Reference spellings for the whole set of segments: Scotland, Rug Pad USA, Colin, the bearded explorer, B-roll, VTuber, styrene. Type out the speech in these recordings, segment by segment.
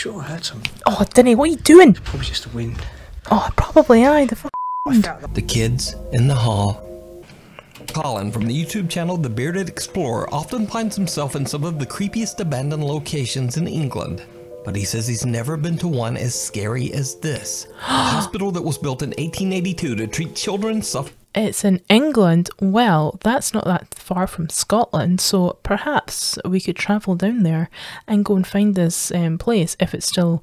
sure I had some. Oh, Denny, what are you doing? It's probably just the wind. Oh, probably aye, the wind. The kids in the hall. Colin from the YouTube channel The Bearded Explorer often finds himself in some of the creepiest abandoned locations in England, but he says he's never been to one as scary as this. A hospital that was built in 1882 to treat children suffering. It's in England. Well, that's not that far from Scotland, so perhaps we could travel down there and go and find this place if it's still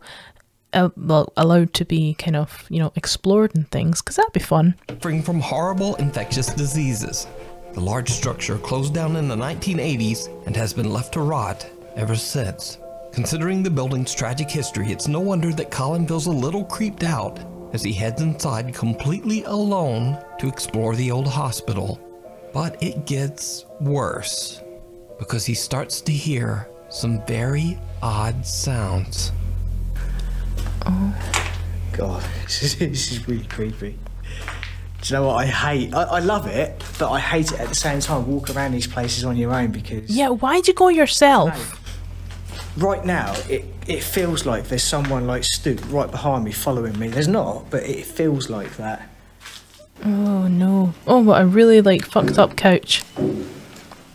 allowed to be kind of, you know, explored and things, because that'd be fun. Suffering from horrible infectious diseases. The large structure closed down in the 1980s and has been left to rot ever since. Considering the building's tragic history, it's no wonder that Colin feels a little creeped out as he heads inside completely alone to explore the old hospital. But it gets worse, because he starts to hear some very odd sounds. Oh God, this is really creepy. Do you know what I hate? I love it, but I hate it at the same time. Walk around these places on your own because... Yeah, why'd you go yourself? Right now, it feels like there's someone like stooped right behind me following me. There's not, but it feels like that. Oh no. Oh, what a really like fucked up couch.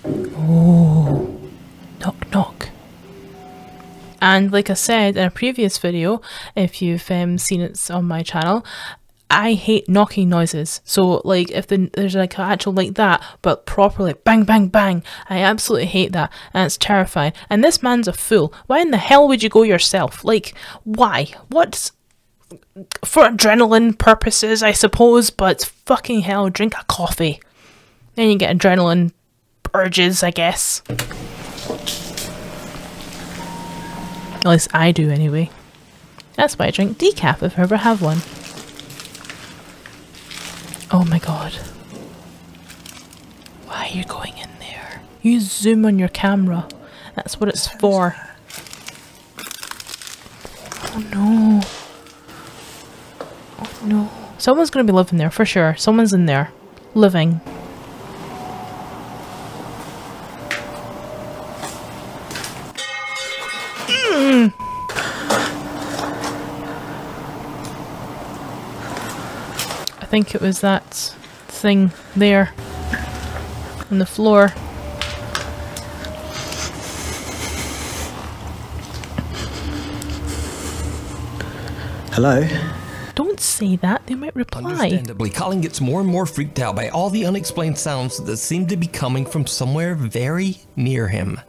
Oh. Knock knock. And like I said in a previous video, if you've seen it on my channel, I hate knocking noises. So like if there's like an actual like that, but properly bang bang bang, I absolutely hate that, and it's terrifying. And this man's a fool. Why in the hell would you go yourself? Like, why? What's for adrenaline purposes, I suppose, but fucking hell, drink a coffee. Then you get adrenaline urges, I guess. At least I do anyway. That's why I drink decaf if I ever have one. Oh my god. Why are you going in there? You zoom on your camera. That's what it's for. Oh no. Oh no. Someone's gonna be living there for sure. Someone's in there. Living. I think it was that thing there on the floor. Hello? Don't say that, they might reply. Understandably, Colin gets more and more freaked out by all the unexplained sounds that seem to be coming from somewhere very near him.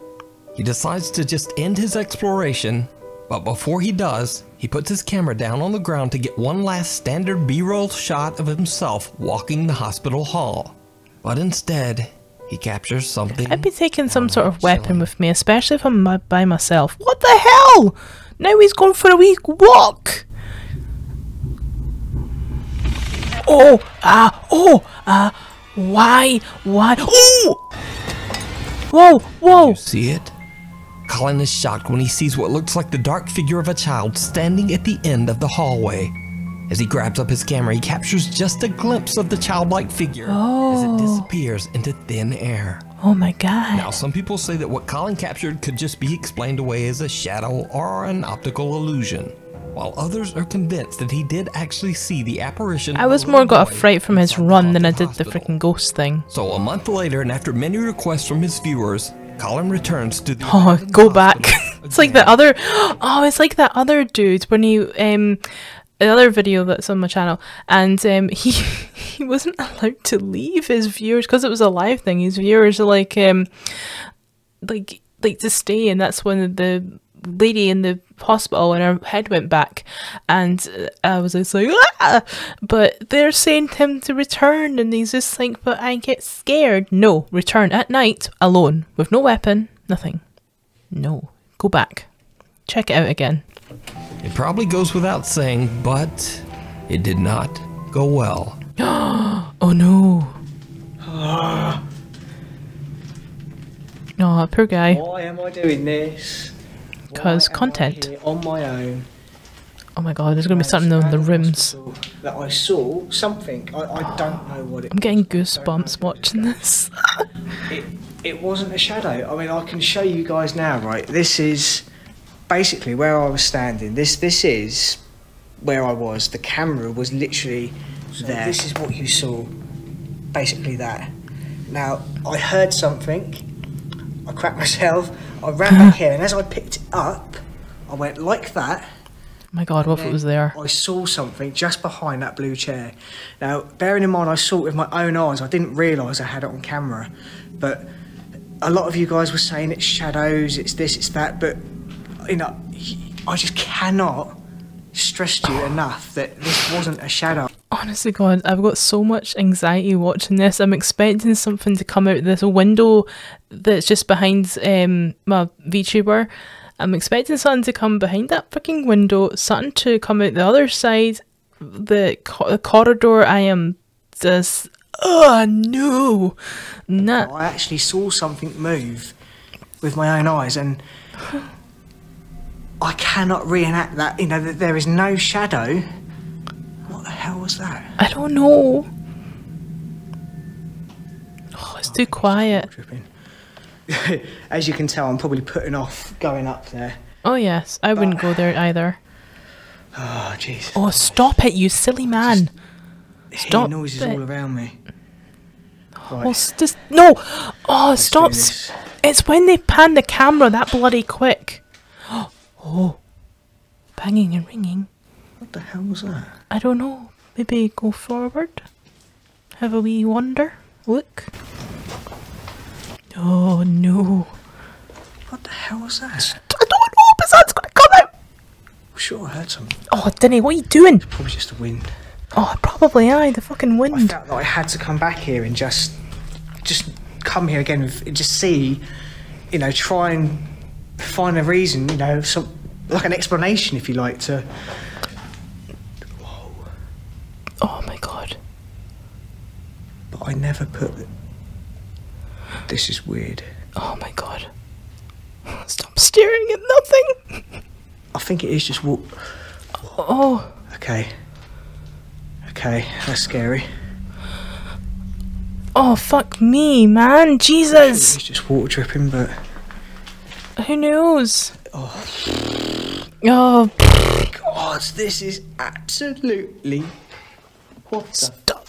He decides to just end his exploration, but before he does, he puts his camera down on the ground to get one last standard B-roll shot of himself walking the hospital hall. But instead, he captures something. I'd be taking some sort of weapon with me, especially if I'm by myself. What the hell? Now he's gone for a wee walk. Oh, ah, oh, ah, why? Oh! Whoa. You see it? Colin is shocked when he sees what looks like the dark figure of a child standing at the end of the hallway. As he grabs up his camera, he captures just a glimpse of the childlike figure as it disappears into thin air. Oh my god. Now, some people say that what Colin captured could just be explained away as a shadow or an optical illusion, while others are convinced that he did actually see the apparition. I was more got a fright from his run than I did the freaking ghost thing. So a month later, and after many requests from his viewers, Colin returns to the... Oh, go back. It's like that other... Oh, it's like that other dude when he... another video that's on my channel, and he wasn't allowed to leave his viewers because it was a live thing. His viewers are like to stay, and that's when the lady in the hospital and her head went back, and I was just like, ah! But they're saying to him to return, and he's just like, but I get scared. No, return at night, alone, with no weapon, nothing. No, go back, check it out again. It probably goes without saying, but it did not go well. Oh no. Oh, poor guy. Why am I doing this? Because content. On my own. Oh my god, there's going to be something in the rooms. That I saw something. I don't know what it was. I'm getting goosebumps watching this. It wasn't a shadow. I mean, I can show you guys now, right? This is basically where I was standing, this is where I was. The camera was literally there. This is what you saw, basically that. Now, I heard something, I cracked myself, I ran back here, and as I picked it up, I went like that. My God, what if it was there? I saw something just behind that blue chair. Now, bearing in mind I saw it with my own eyes, I didn't realise I had it on camera, but a lot of you guys were saying it's shadows, it's this, it's that, but you know, I just cannot stress to you enough that this wasn't a shadow. Honestly, God, I've got so much anxiety watching this. I'm expecting something to come out of this window that's just behind my VTuber. I'm expecting something to come behind that fucking window, something to come out the other side, the corridor. I am just, oh no, no. I actually saw something move with my own eyes, and I cannot reenact that. You know, there is no shadow. What the hell was that? I don't know. Oh, it's too quiet. As you can tell, I'm probably putting off going up there. Oh yes, I wouldn't go there either. Oh jeez. Oh, stop it, you silly man. Stop noises all around me. Right. Oh, just, no! Oh, stop! It's when they pan the camera that bloody quick. Oh, banging and ringing. What the hell was that? I don't know. Maybe go forward. Have a wee wander. Look. Oh no. What the hell was that? I don't know, but that's gonna come out! I'm sure I heard something. Oh, Denny, what are you doing? It's probably just the wind. Oh, probably, aye, the fucking wind. I felt that I had to come back here and just come here again and just see, you know, try and find a reason, you know, some, like an explanation, if you like, to... Whoa. Oh my God. But I never put... This is weird. Oh my God. Stop staring at nothing. I think it is just what... Oh. Okay. Okay, that's scary. Oh, fuck me, man. Jesus. It's just water dripping, but... Who knows? Oh. Oh. God, this is absolutely... What the... Stop.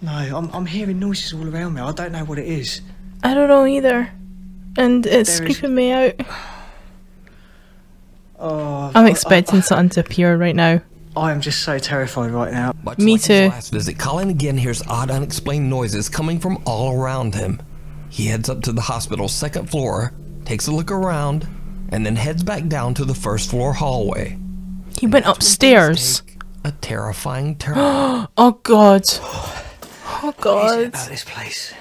No, I'm hearing noises all around me. I don't know what it is. I don't know either. And it's creeping me out. Oh, I'm expecting something to appear right now. I am just so terrified right now. Much me like too. His last visit, Colin again hears odd unexplained noises coming from all around him. He heads up to the hospital's second floor, takes a look around, and then heads back down to the first floor hallway. He went upstairs. A terrifying turn. Oh God. Oh God! What is it about this place?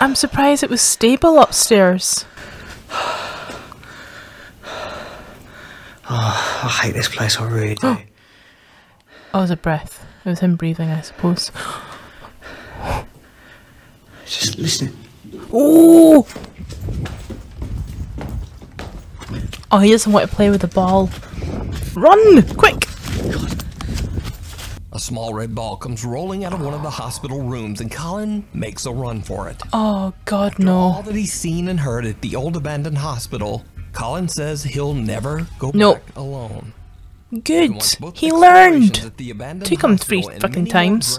I'm surprised it was stable upstairs. Oh, I hate this place. I really do. Oh, it was a breath. It was him breathing, I suppose. Just listen. Oh! Oh, he doesn't want to play with the ball. Run, quick! God. A small red ball comes rolling out of one of the hospital rooms, and Colin makes a run for it. Oh God, after no. All that he's seen and heard at the old abandoned hospital, Colin says he'll never go back alone. Good. He learned. Took him 3 fucking times.